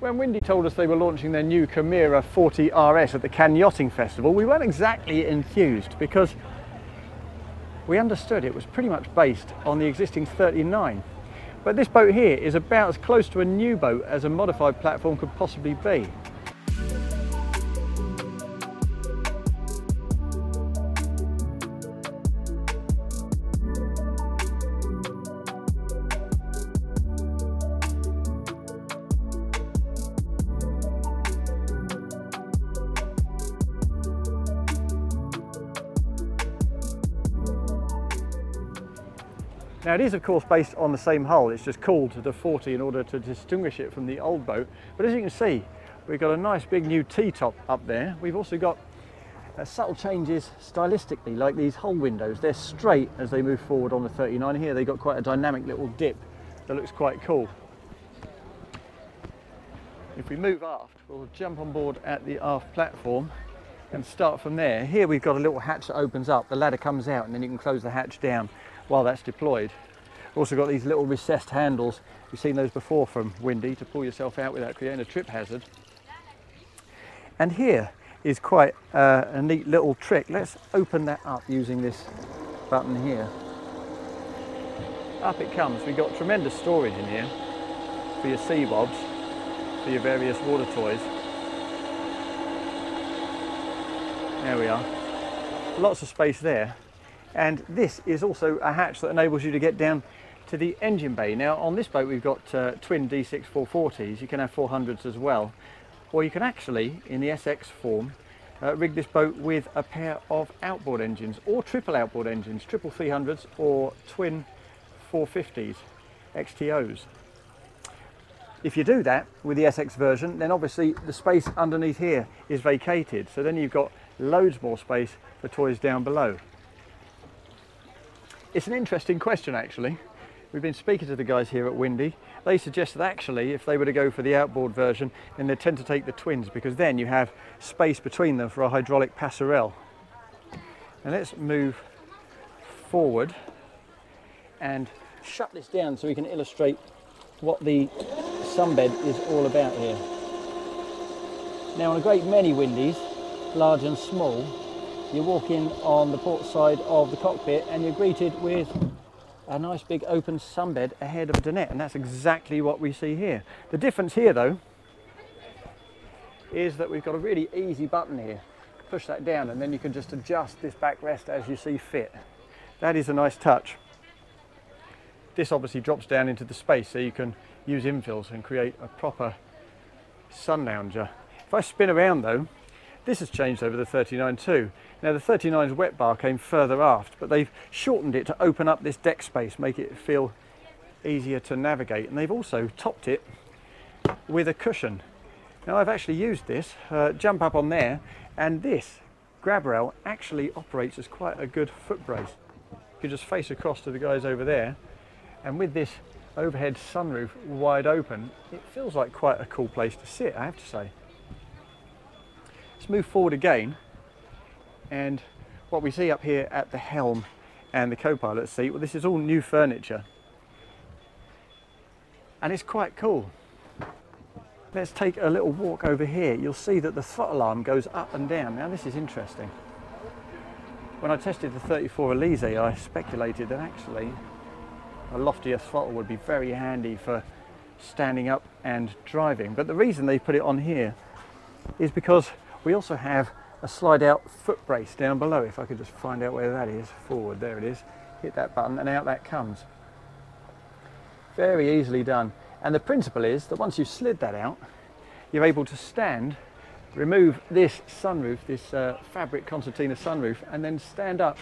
When Windy told us they were launching their new Camira 40RS at the Cannes Yachting Festival, we weren't exactly enthused because we understood it was pretty much based on the existing 39. But this boat here is about as close to a new boat as a modified platform could possibly be. Now it is of course based on the same hull, it's just called the 40 in order to distinguish it from the old boat. But as you can see, we've got a nice big new T-top up there. We've also got subtle changes stylistically, like these hull windows. They're straight as they move forward on the 39. Here they've got quite a dynamic little dip that looks quite cool. If we move aft, we'll jump on board at the aft platform and start from there. Here we've got a little hatch that opens up, the ladder comes out and then you can close the hatch down while that's deployed. Also got these little recessed handles. We've seen those before from Windy to pull yourself out without creating a trip hazard. And here is quite a neat little trick. Let's open that up using this button here. Up it comes. We've got tremendous storage in here for your sea bobs, for your various water toys. There we are. Lots of space there. And this is also a hatch that enables you to get down to the engine bay. Now on this boat we've got twin D6 440s, you can have 400s as well. Or you can actually, in the SX form, rig this boat with a pair of outboard engines or triple outboard engines, triple 300s or twin 450s, XTOs. If you do that with the SX version, then obviously the space underneath here is vacated. So then you've got loads more space for toys down below. It's an interesting question actually. We've been speaking to the guys here at Windy. They suggest that actually if they were to go for the outboard version, then they tend to take the twins because then you have space between them for a hydraulic passerelle. And let's move forward and shut this down so we can illustrate what the sunbed is all about here. Now on a great many Windys, large and small, you walk in on the port side of the cockpit and you're greeted with a nice big open sunbed ahead of a dinette, and that's exactly what we see here. The difference here though is that we've got a really easy button here. Push that down and then you can just adjust this backrest as you see fit. That is a nice touch. This obviously drops down into the space so you can use infills and create a proper sun lounger. If I spin around though, this has changed over the 39 too. Now the 39's wet bar came further aft, but they've shortened it to open up this deck space, make it feel easier to navigate. And they've also topped it with a cushion. Now I've actually used this, jump up on there, and this grab rail actually operates as quite a good foot brace. You can just face across to the guys over there, and with this overhead sunroof wide open, it feels like quite a cool place to sit, I have to say. Let's move forward again, and what we see up here at the helm and the co-pilot seat, well, this is all new furniture and it's quite cool. Let's take a little walk over here. You'll see that the throttle arm goes up and down. Now this is interesting. When I tested the 34 Alize, I speculated that actually a loftier throttle would be very handy for standing up and driving, but the reason they put it on here is because we also have a slide out foot brace down below. If I could just find out where that is, forward, there it is. Hit that button and out that comes. Very easily done. And the principle is that once you've slid that out, you're able to stand, remove this sunroof, this fabric concertina sunroof, and then stand up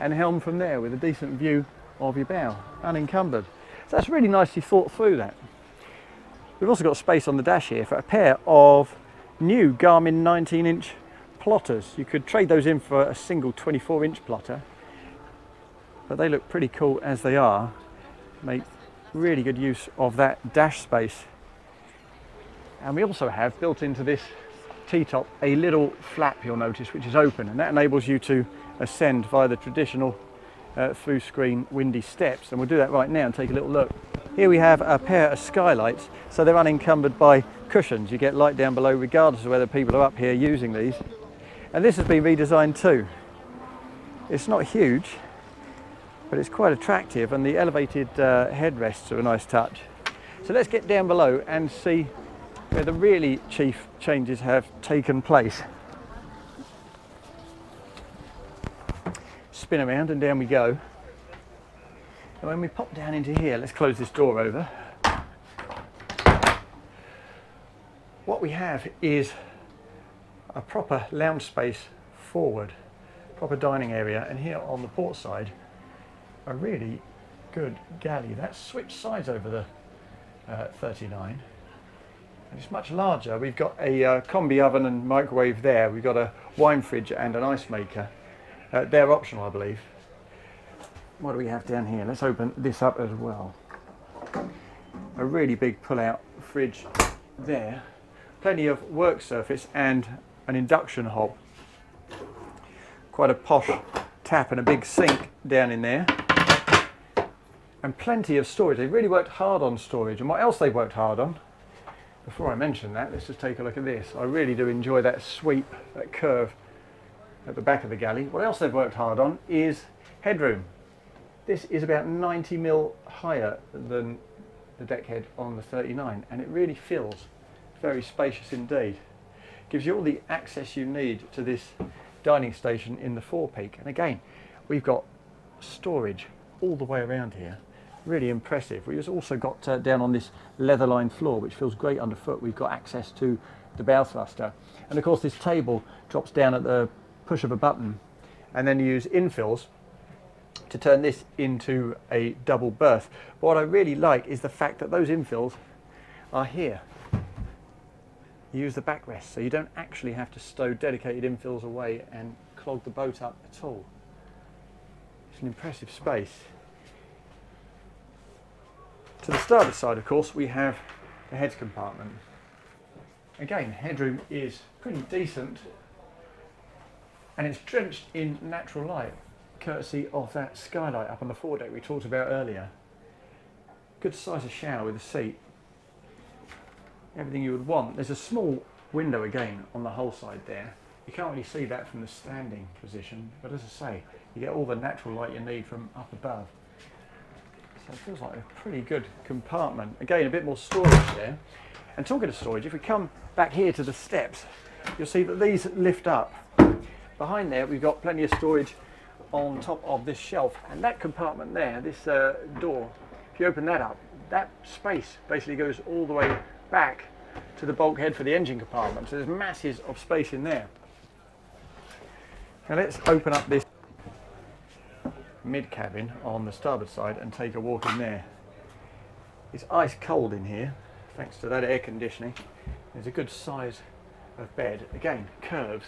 and helm from there with a decent view of your bow, unencumbered. So that's really nicely thought through that. We've also got space on the dash here for a pair of new Garmin 19-inch plotters. You could trade those in for a single 24-inch plotter, but they look pretty cool as they are. Make really good use of that dash space. And we also have built into this T-top a little flap, you'll notice, which is open, and that enables you to ascend via the traditional through-screen Windy steps. And we'll do that right now and take a little look. Here we have a pair of skylights, so they're unencumbered by cushions. You get light down below regardless of whether people are up here using these. And this has been redesigned too. It's not huge, but it's quite attractive, and the elevated headrests are a nice touch. So let's get down below and see where the really chief changes have taken place. Spin around and down we go. And when we pop down into here, let's close this door over. What we have is a proper lounge space forward, proper dining area, and here on the port side, a really good galley. That's switched sides over the 39, and it's much larger. We've got a combi oven and microwave there. We've got a wine fridge and an ice maker. They're optional, I believe. What do we have down here? Let's open this up as well. A really big pull-out fridge there. Plenty of work surface and an induction hob. Quite a posh tap and a big sink down in there. And plenty of storage. They really worked hard on storage. And what else they worked hard on? Before I mention that, let's just take a look at this. I really do enjoy that sweep, that curve at the back of the galley. What else they've worked hard on is headroom. This is about 90 mil higher than the deckhead on the 39, and it really feels very spacious indeed. Gives you all the access you need to this dining station in the forepeak. And again, we've got storage all the way around here. Really impressive. We've also got down on this leather-lined floor, which feels great underfoot. We've got access to the bow thruster, and of course this table drops down at the push of a button, and then you use infills to turn this into a double berth. But what I really like is the fact that those infills are here. You use the backrest, so you don't actually have to stow dedicated infills away and clog the boat up at all. It's an impressive space. To the starboard side, of course, we have the heads compartment. Again, headroom is pretty decent, and it's drenched in natural light, courtesy of that skylight up on the foredeck we talked about earlier. Good size of shower with a seat. Everything you would want. There's a small window again on the hull side there. You can't really see that from the standing position, but as I say, you get all the natural light you need from up above. So it feels like a pretty good compartment. Again, a bit more storage there. And talking of storage, if we come back here to the steps, you'll see that these lift up. Behind there, we've got plenty of storage on top of this shelf, and that compartment there, this door, if you open that up, that space basically goes all the way back to the bulkhead for the engine compartment. So there's masses of space in there. Now let's open up this mid-cabin on the starboard side and take a walk in there. It's ice cold in here, thanks to that air conditioning. There's a good size of bed. Again, curves.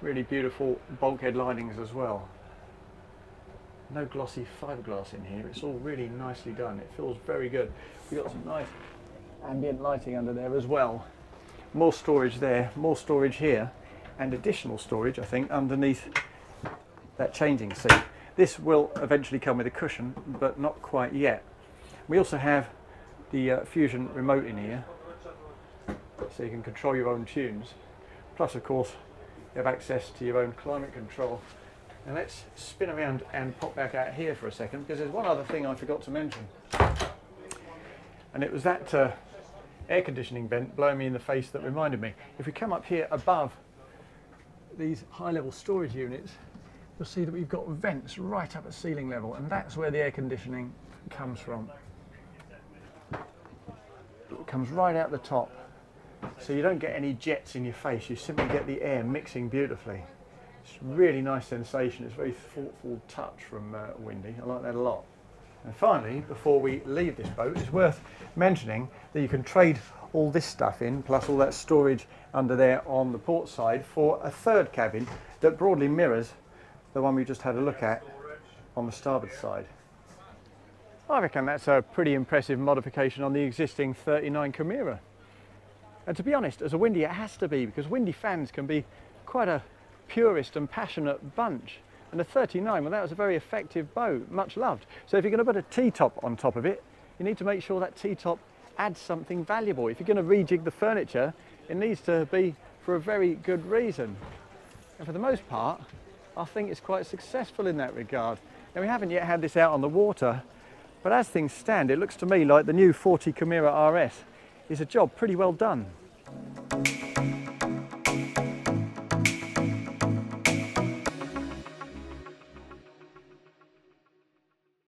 Really beautiful bulkhead linings as well. No glossy fiberglass in here. It's all really nicely done. It feels very good. We've got some nice ambient lighting under there as well. More storage there, more storage here, and additional storage, I think, underneath that changing seat. This will eventually come with a cushion, but not quite yet. We also have the Fusion remote in here, so you can control your own tunes. Plus, of course, you have access to your own climate control. And let's spin around and pop back out here for a second, because there's one other thing I forgot to mention, and it was that air conditioning vent blowing me in the face that reminded me. If we come up here above these high level storage units, you'll see that we've got vents right up at ceiling level, and that's where the air conditioning comes from. It comes right out the top. So you don't get any jets in your face, you simply get the air mixing beautifully. It's a really nice sensation. It's a very thoughtful touch from Windy. I like that a lot. And finally, before we leave this boat, it's worth mentioning that you can trade all this stuff in, plus all that storage under there on the port side, for a third cabin that broadly mirrors the one we just had a look at on the starboard side. I reckon that's a pretty impressive modification on the existing 39 Camira. And to be honest, as a Windy, it has to be, because Windy fans can be quite a purist and passionate bunch. And the 39, well, that was a very effective boat, much loved. So if you're going to put a T-Top on top of it, you need to make sure that T-Top adds something valuable. If you're going to rejig the furniture, it needs to be for a very good reason. And for the most part, I think it's quite successful in that regard. Now, we haven't yet had this out on the water, but as things stand, it looks to me like the new 40 Camira RS is a job pretty well done.